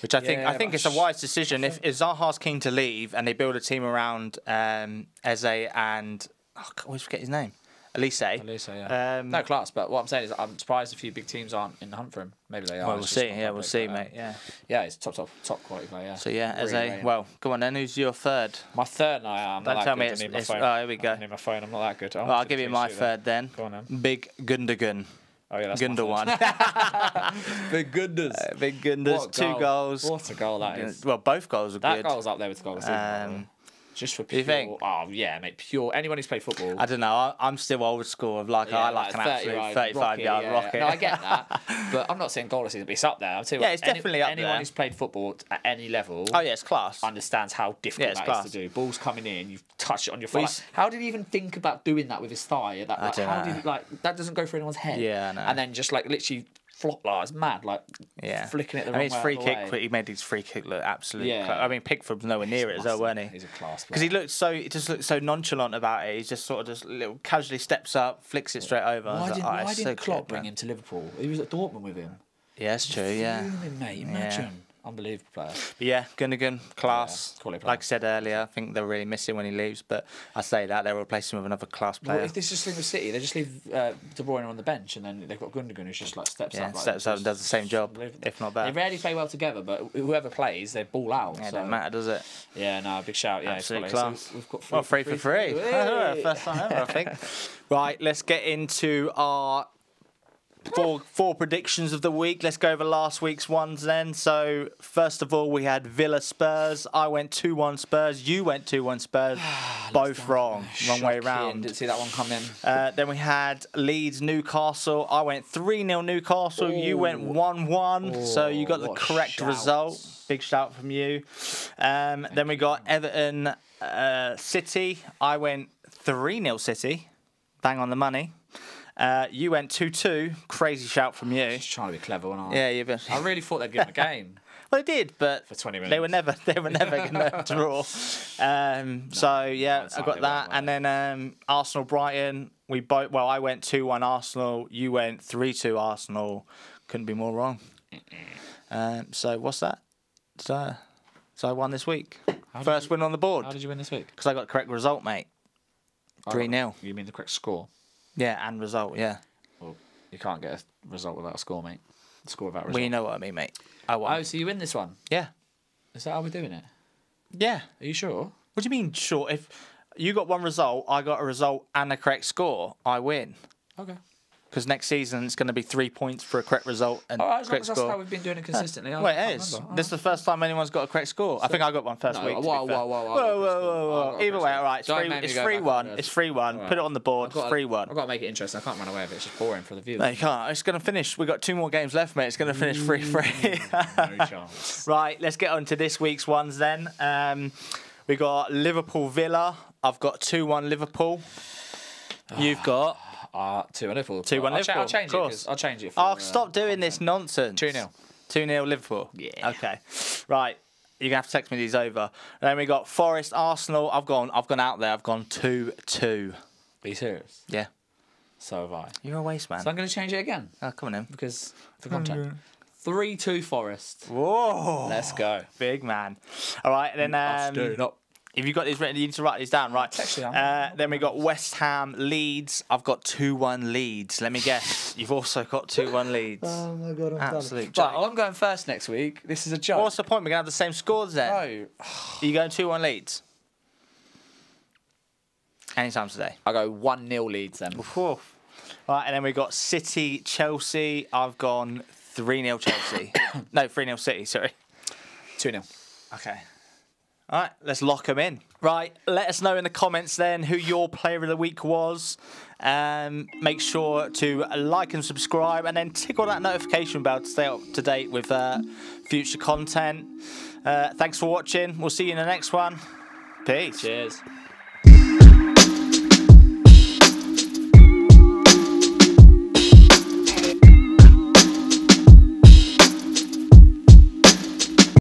which I yeah, think I think it's a wise decision. If, if Zaha's keen to leave and they build a team around um, Eze and oh, I always forget his name, Olise. Olise, yeah. Um, no class, but what I'm saying is I'm surprised a few big teams aren't in the hunt for him. Maybe they are. Well, we'll see. Yeah, we'll big, see, but, um, mate. Yeah, yeah, he's top top top quality player. Yeah. So yeah, Eze. Really well, go on then. Who's your third? My third. No, I'm Don't not tell that me good. It's, need it's, my phone. Oh, here we go. I need my phone. I'm not that good. Well, I'll give you my third then. Go on then. Big Gundogan. Oh, yeah, that's Gundogan. Big Gundas. Uh, big Gundas. What Two goal. goals. What a goal that is. Well, both goals are that good. That goal's up there with goals. Um, Just for pure. You think? Oh, yeah, mate. Pure. Anyone who's played football. I don't know. I, I'm still old school of like, yeah, I like, like an absolute thirty-five yard yeah, rocket. Yeah. No, I get that. But I'm not saying goalless isn't, but it's up there. I'll tell you yeah, what, it's any, definitely up anyone there. Anyone who's played football at any level. Oh, yeah, it's class. Understands how difficult yeah, that class. is to do. Ball's coming in, you've touched it on your foot. Like, how did he even think about doing that with his thigh? At that, like, I don't how know. Did, like, that doesn't go through anyone's head. Yeah, I know. And then just like literally. Flop like it's mad, like yeah. flicking it the I wrong mean, his free kick, away. He made his free kick look absolutely. Yeah. I mean, Pickford's nowhere near it as well, weren't he? He's a class player. Because he looked so, he just looked so nonchalant about it. He just sort of just little casually steps up, flicks it straight over. Why, did, like, oh, why didn't so Klopp bring him to Liverpool? He was at Dortmund with him. Yeah, that's true. Yeah, fuming, mate. Imagine. Yeah. Unbelievable player. But yeah, Gundogan, class. Yeah, like I said earlier, I think they're really missing when he leaves, but I say that, they'll replace him with another class player. Well, if this is the thing with City, they just leave uh, De Bruyne on the bench and then they've got Gundogan who's just like steps yeah, up. Like steps up and does the same job, if not better. They rarely play well together, but whoever plays, they ball out. Yeah, so. It don't matter, does it? Yeah, no, big shout. Yeah, absolute class. So we've got three, well, three for three. three. First time ever, I think. Right, let's get into our... Four, four predictions of the week. Let's go over last week's ones then. So, first of all, we had Villa Spurs. I went two one Spurs. You went two one Spurs. Both wrong. Wrong way round. Didn't see that one come in. Uh, then we had Leeds Newcastle. I went three nil Newcastle. Ooh. You went one one. Ooh, so, you got the correct shouts. result. Big shout from you. Um, then we got Everton uh, City. I went three nil City. Bang on the money. Uh, you went two two. Crazy shout from you. Just trying to be clever, aren't I? Yeah, you've been. I really thought they'd give him a game. Well, they did, but for twenty minutes, they were never, they were never going to draw. Um, no, so yeah, I got that. And then um, Arsenal Brighton. We both. Well, I went two one Arsenal. You went three two Arsenal. Couldn't be more wrong. Um, so what's that? So, so I won this week. First win on the board. How did you win this week? Because I got the correct result, mate. three nil. You mean the correct score? Yeah, and result, yeah. Well, you can't get a result without a score, mate. A score without a result. Well, you know what I mean, mate. I won. Oh, so you win this one? Yeah. Is that how we're doing it? Yeah. Are you sure? What do you mean, sure? If you got one result, I got a result and a correct score, I win. Okay. Because next season it's going to be three points for a correct result and oh, correct score. That's how we've been doing it consistently. Yeah. Well, it is. Oh. This is the first time anyone's got a correct score. So I think I got one first no, week. Whoa, whoa, whoa, whoa, whoa, whoa, whoa, whoa. Either way, all right. It's three one. It's three one. It's three one. Right. Put it on the board. three one. I've got to make it interesting. I can't run away with it. It's just boring for the viewers. No, you can't. It's going to finish. We've got two more games left, mate. It's going to finish three three. No chance. Right. Let's get on to this week's ones then. Um, we got Liverpool Villa. I've got two one Liverpool. You've got... Uh, two one Liverpool. two one Liverpool. Cha I'll change of it. I'll change it. For, I'll uh, stop doing content. This nonsense. two nil. two nil Liverpool. Yeah. Okay. Right. You're gonna have to text me these over. And then we got Forest Arsenal. I've gone. I've gone out there. I've gone two two. Are you serious? Yeah. So have I. You're a waste man. So I'm gonna change it again. Oh, come on in. Because for content. three two Forest. Whoa. Let's go. Big man. All right. And then. Um, not. If you've got these written, you need to write these down, right? Actually, uh, then we got West Ham, Leeds. I've got two one Leeds. Let me guess. You've also got two one Leeds. Oh, my God. I'm absolute joke. Right, I'm going first next week. This is a joke. What's the point? We're going to have the same scores then. No. Are you going two one Leeds? Anytime today. I'll go one nil Leeds then. All right, and then we've got City, Chelsea. I've gone three nil Chelsea. No, three nil City, sorry. two nil. Okay. All right, let's lock them in. Right, let us know in the comments then who your player of the week was. Um, make sure to like and subscribe and then tickle that notification bell to stay up to date with uh, future content. Uh, thanks for watching. We'll see you in the next one. Peace. Cheers.